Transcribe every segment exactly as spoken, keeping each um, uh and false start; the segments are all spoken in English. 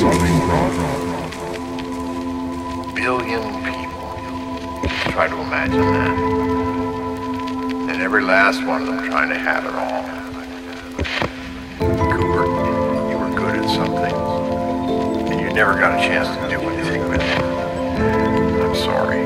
is coming from. Billion people. Try to imagine that. And every last one of them trying to have it all. Cooper, you were good at something, and you never got a chance to do anything with it. I'm sorry.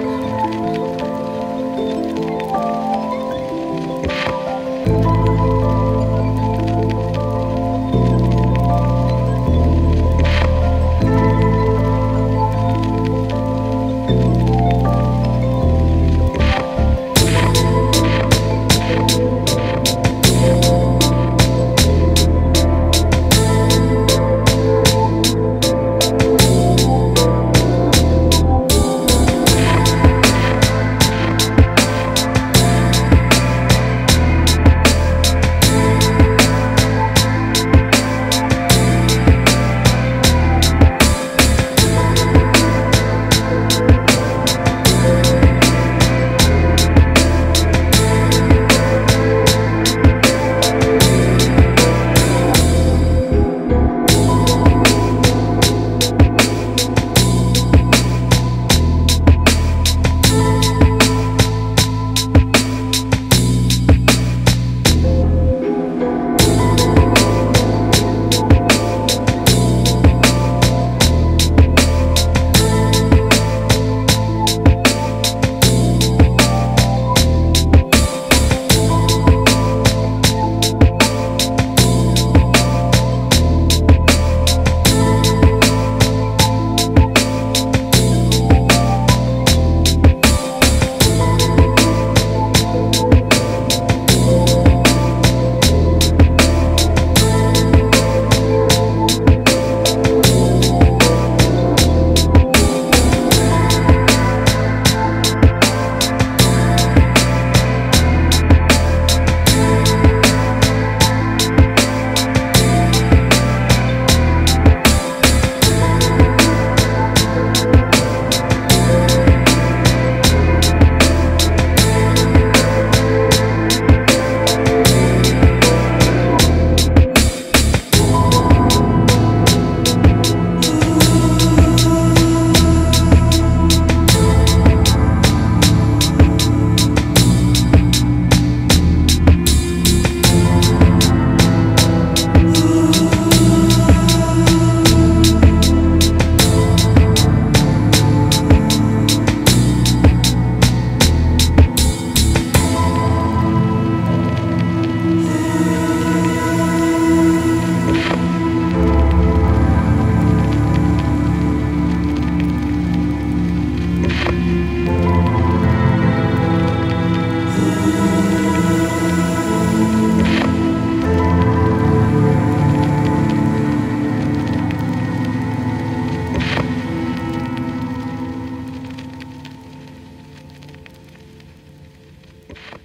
You